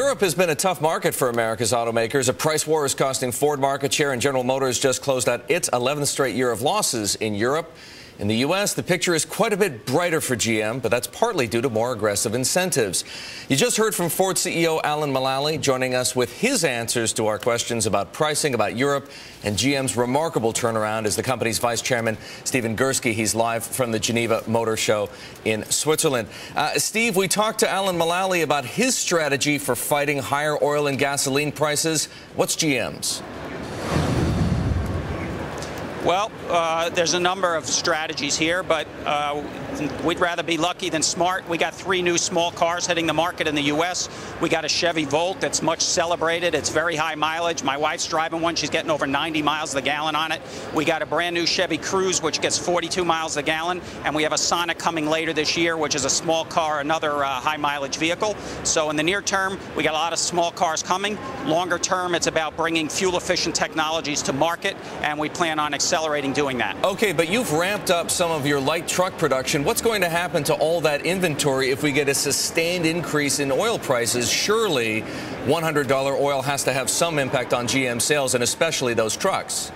Europe has been a tough market for America's automakers. A price war is costing Ford market share, and General Motors just closed out its 11th straight year of losses in Europe. In the U.S., the picture is quite a bit brighter for GM, but that's partly due to more aggressive incentives. You just heard from Ford CEO Alan Mulally, joining us with his answers to our questions about pricing, about Europe, and GM's remarkable turnaround as the company's vice chairman, Stephen Girsky. He's live from the Geneva Motor Show in Switzerland. Steve, we talked to Alan Mulally about his strategy for fighting higher oil and gasoline prices. What's GM's? Well, there's a number of strategies here, but we'd rather be lucky than smart. We got three new small cars hitting the market in the U.S. We got a Chevy Volt that's much celebrated. It's very high mileage. My wife's driving one. She's getting over 90 miles a gallon on it. We got a brand new Chevy Cruze, which gets 42 miles a gallon. And we have a Sonic coming later this year, which is a small car, another high mileage vehicle. So in the near term, we got a lot of small cars coming. Longer term, it's about bringing fuel efficient technologies to market, and we plan on accelerating doing that. Okay, but you've ramped up some of your light truck production. What's going to happen to all that inventory if we get a sustained increase in oil prices? Surely $100 oil has to have some impact on GM sales, and especially those trucks.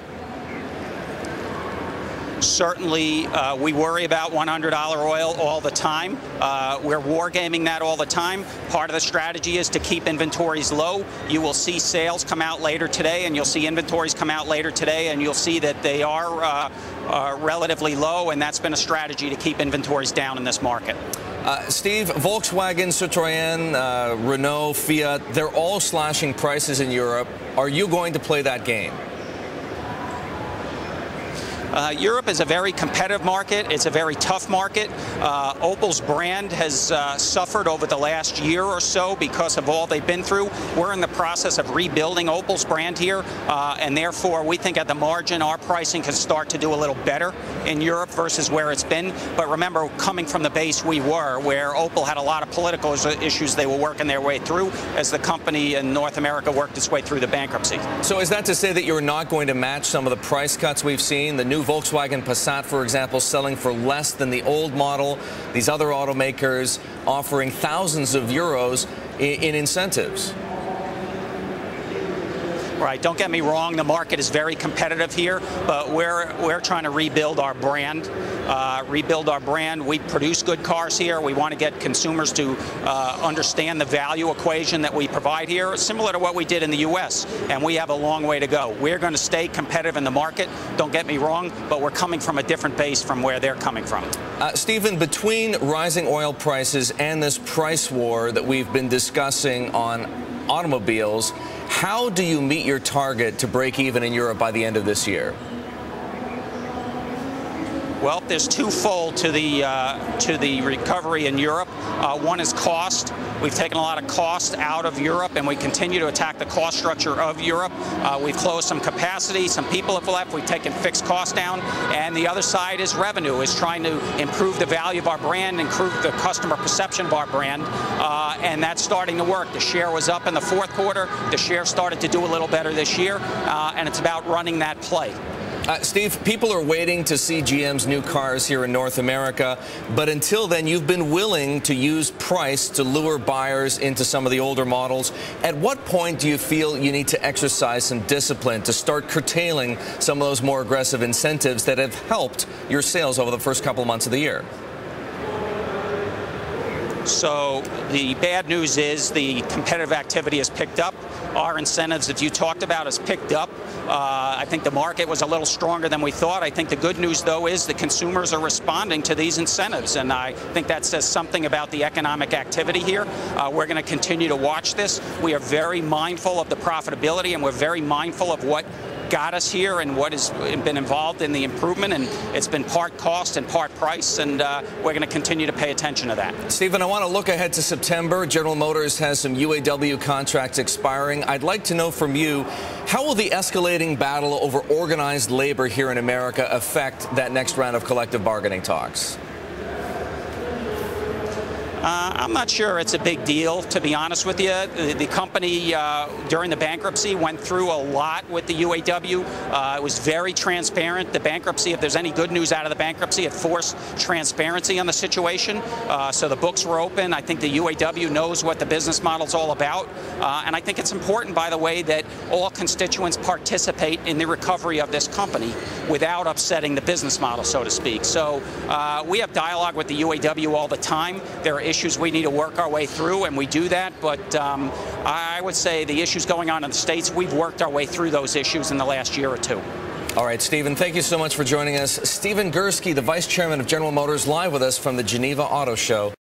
Certainly, we worry about $100 oil all the time. We're wargaming that all the time. Part of the strategy is to keep inventories low. You will see sales come out later today, and you'll see inventories come out later today, and you'll see that they are relatively low, and that's been a strategy to keep inventories down in this market. Steve, Volkswagen, Citroën, Renault, Fiat, they're all slashing prices in Europe. Are you going to play that game? Europe is a very competitive market. It's a very tough market. Opel's brand has suffered over the last year or so because of all they've been through. We're in the process of rebuilding Opel's brand here, and therefore we think at the margin our pricing can start to do a little better in Europe versus where it's been. But remember, coming from the base we were, where Opel had a lot of political issues they were working their way through as the company in North America worked its way through the bankruptcy. So is that to say that you're not going to match some of the price cuts we've seen? The new Volkswagen Passat, for example, selling for less than the old model. These other automakers offering thousands of euros in incentives. Right, don't get me wrong, the market is very competitive here, but we're trying to rebuild our brand. We produce good cars here. We want to get consumers to understand the value equation that we provide here, similar to what we did in the U.S., and we have a long way to go. We're going to stay competitive in the market, don't get me wrong, but we're coming from a different base from where they're coming from. Stephen, between rising oil prices and this price war that we've been discussing on automobiles, how do you meet your target to break even in Europe by the end of this year? Well, there's twofold to the recovery in Europe. One is cost. We've taken a lot of cost out of Europe, and we continue to attack the cost structure of Europe. We've closed some capacity, some people have left, we've taken fixed costs down, and the other side is revenue, is trying to improve the value of our brand, improve the customer perception of our brand, and that's starting to work. The share was up in the fourth quarter, the share started to do a little better this year, and it's about running that play. Steve, people are waiting to see GM's new cars here in North America, but until then, you've been willing to use price to lure buyers into some of the older models. At what point do you feel you need to exercise some discipline to start curtailing some of those more aggressive incentives that have helped your sales over the first couple of months of the year? So the bad news is the competitive activity has picked up. Our incentives that you talked about has picked up. I think the market was a little stronger than we thought. I think the good news, though, is the consumers are responding to these incentives, and I think that says something about the economic activity here. We're going to continue to watch this. We are very mindful of the profitability, and we're very mindful of what got us here and what has been involved in the improvement, and it's been part cost and part price, and we're going to continue to pay attention to that. Stephen, I want to look ahead to September. General Motors has some UAW contracts expiring. I'd like to know from you, how will the escalating battle over organized labor here in America affect that next round of collective bargaining talks? I'm not sure it's a big deal, to be honest with you. The company during the bankruptcy went through a lot with the UAW. It was very transparent. The bankruptcy, if there's any good news out of the bankruptcy, it forced transparency on the situation. So the books were open. I think the UAW knows what the business model's all about. And I think it's important, by the way, that all constituents participate in the recovery of this company without upsetting the business model, so to speak. So we have dialogue with the UAW all the time. There are issues we need to work our way through, and we do that. But I would say the issues going on in the States, we've worked our way through those issues in the last year or two. All right, Stephen, thank you so much for joining us. Stephen Girsky, the Vice Chairman of General Motors, live with us from the Geneva Auto Show.